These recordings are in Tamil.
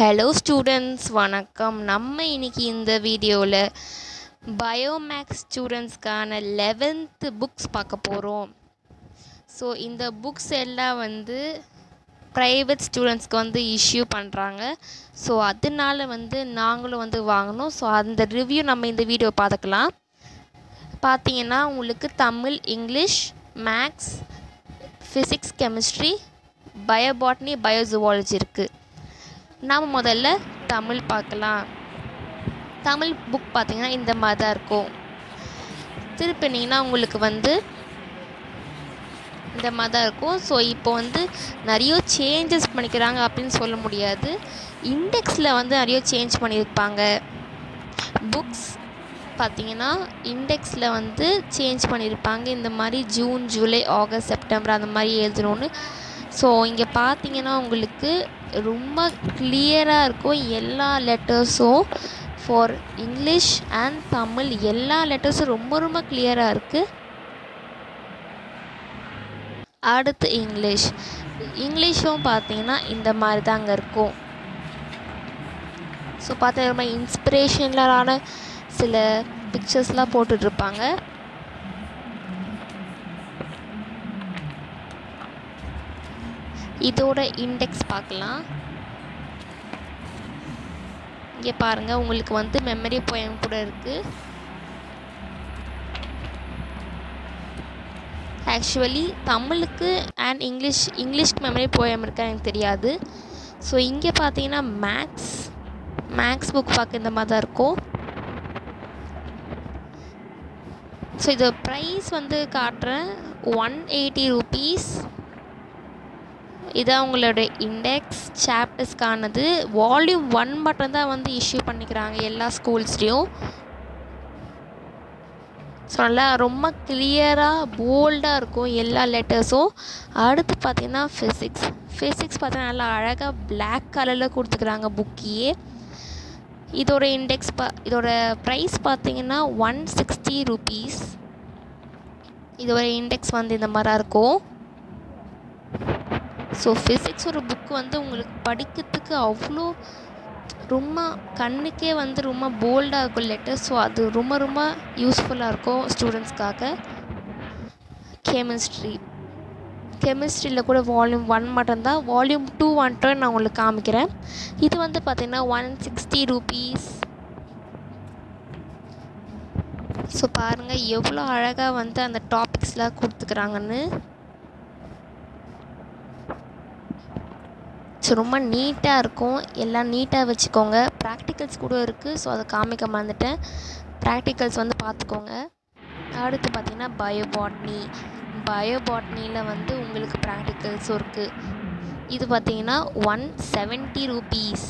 Hello students, வணக்கம். நம்ம இன்னைக்கு இந்த வீடியோல Biomax students கான 11th books பார்க்க போறோம். So இந்த books எல்லாம் வந்து private students க்கு வந்து issue பண்றாங்க. So அதனால வந்து நாங்களும் வந்து வாங்குறோம். So அந்த review நம்ம இந்த வீடியோ பார்க்கலாம். பாத்தீங்கன்னா உங்களுக்கு Tamil, English, maths, physics, chemistry, biobotany, biozoology இருக்கு. நாம முதல்ல தமிழ் பார்க்கலாம். தமிழ் புக் பாத்தீங்கன்னா இந்த மாதிரி தான் இருக்கும். திருப்பினீங்கன்னா உங்களுக்கு வந்து இந்த மாதிரி தான் இருக்கும். சோ இப்போ வந்து நிறைய சேஞ்சஸ் பண்ணிக்கறாங்க அப்படினு சொல்ல முடியாது. இண்டெக்ஸ்ல வந்து நிறைய சேஞ்ச் பண்ணிருப்பாங்க. புக்ஸ் பாத்தீங்கன்னா இண்டெக்ஸ்ல வந்து சேஞ்ச் பண்ணிருப்பாங்க. இந்த மாதிரி ஜூன், ஜூலை, ஆகஸ்ட், செப்டம்பர் அந்த மாதிரி எழுதணும்னு. சோ இங்க பாத்தீங்கன்னா உங்களுக்கு ரொம்ப கிளியரா இருக்கும் எல்லா லெட்டர்ஸும். ஃபார் இங்கிலீஷ் அண்ட் தமிழ் எல்லா லெட்டர்ஸும் ரொம்ப கிளியரா இருக்கு. அடுத்து இங்கிலீஷ். இங்கிலீஷும் பாத்தீங்கன்னா இந்த மாதிரி தாங்க இருக்கும். சோ பாத்தீங்கன்னா ரொம்ப இன்ஸ்பிரேஷனலான சில பிக்சர்ஸ்லாம் போட்டுட்டு இருப்பாங்க. இதோட இண்டெக்ஸ் பார்க்கலாம். இங்கே பாருங்க உங்களுக்கு வந்து மெமரி போயம் கூட இருக்கு. ஆக்சுவலி தமிழுக்கு அண்ட் இங்கிலீஷ் மெமரி போயம் இருக்கா எனக்கு தெரியாது. ஸோ இங்கே பார்த்தீங்கன்னா மேக்ஸ் புக் பார்க்க இந்த மாதிரி தான் இருக்கும். ஸோ இது ப்ரைஸ் வந்து காட்டுறேன், 180 rupees. இதான் உங்களோட இண்டெக்ஸ். சாப்டர்ஸ்க்கானது வால்யூம் 1 மட்டும் தான் வந்து இஷ்யூ பண்ணிக்கிறாங்க எல்லா ஸ்கூல்ஸ்லேயும். ஸோ நல்லா ரொம்ப கிளியராக போல்டாக இருக்கும் எல்லா லெட்டர்ஸும். அடுத்து பார்த்தீங்கன்னா ஃபிசிக்ஸ் பார்த்தீங்கன்னா நல்லா அழகாக பிளாக் கலரில் கொடுத்துக்கிறாங்க புக்கையே. இதோட இண்டெக்ஸ் இதோட ப்ரைஸ் பார்த்தீங்கன்னா 160 rupees. இதோட இண்டெக்ஸ் வந்து இந்த மாதிரி இருக்கும். ஸோ ஃபிசிக்ஸ் ஒரு புக்கு வந்து உங்களுக்கு படிக்கிறதுக்கு அவ்வளோ ரொம்ப கண்ணுக்கே வந்து ரொம்ப போல்டாக இருக்கும் லெட்டர். ஸோ அது ரொம்ப யூஸ்ஃபுல்லாக இருக்கும் ஸ்டூடெண்ட்ஸ்க்காக. கெமிஸ்ட்ரியில் கூட வால்யூம் 1 மட்டும்தான். வால்யூம் 2 வந்துட்டு நான் உங்களுக்கு காமிக்கிறேன். இது வந்து பார்த்திங்கன்னா 160 rupees. ஸோ பாருங்கள் எவ்வளோ அழகாக வந்து அந்த டாபிக்ஸ்லாம் கொடுத்துக்கிறாங்கன்னு. ஸோ ரொம்ப நீட்டாக இருக்கும், எல்லாம் நீட்டாக வச்சுக்கோங்க. ப்ராக்டிக்கல்ஸ் கூட இருக்குது. ஸோ அதை காமிக்க மறந்துட்டேன். ப்ராக்டிக்கல்ஸ் வந்து பார்த்துக்கோங்க. அடுத்து பார்த்திங்கன்னா பயோபாட்னி. பயோபாட்னியில் வந்து உங்களுக்கு ப்ராக்டிக்கல்ஸும் இருக்குது. இது பார்த்திங்கன்னா 170 rupees.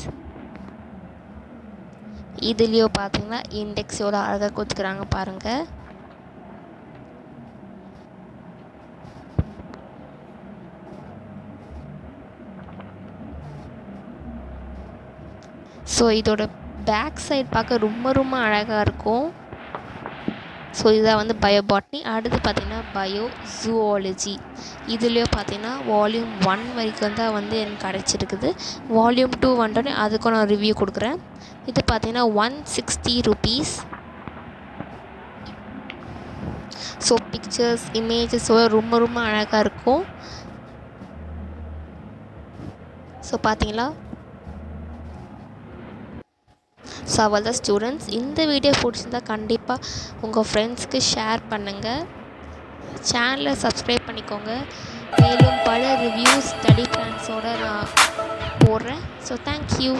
இதுலேயோ பார்த்திங்கன்னா இண்டெக்ஸோட அழகாக கொடுத்துக்கிறாங்க பாருங்கள். ஸோ இதோட பேக் சைட் பார்க்க ரொம்ப அழகாக இருக்கும். ஸோ இதான் வந்து பயோபாட்னி. அடுத்து பார்த்திங்கன்னா பயோசூவாலஜி. இதுலேயோ பார்த்திங்கன்னா வால்யூம் 1 வரைக்கும் தான் வந்து எனக்கு கிடச்சிருக்குது. வால்யூம் 2 வந்துட்டோன்னே அதுக்கும் நான் ரிவ்யூ கொடுக்குறேன். இது பார்த்திங்கன்னா 160 rupees. ஸோ பிக்சர்ஸ், இமேஜஸோட ரொம்ப அழகாக இருக்கும். ஸோ பார்த்திங்களா? ஸோ அவள் தான் ஸ்டூடெண்ட்ஸ். இந்த வீடியோ பிடிச்சிருந்தால் கண்டிப்பாக உங்கள் ஃப்ரெண்ட்ஸ்க்கு ஷேர் பண்ணுங்கள். சேனலை சப்ஸ்கிரைப் பண்ணிக்கோங்க. மேலும் பல ரிவ்யூஸ், ஸ்டடி பிளான்ஸோடு நான் போடுறேன். So thank you.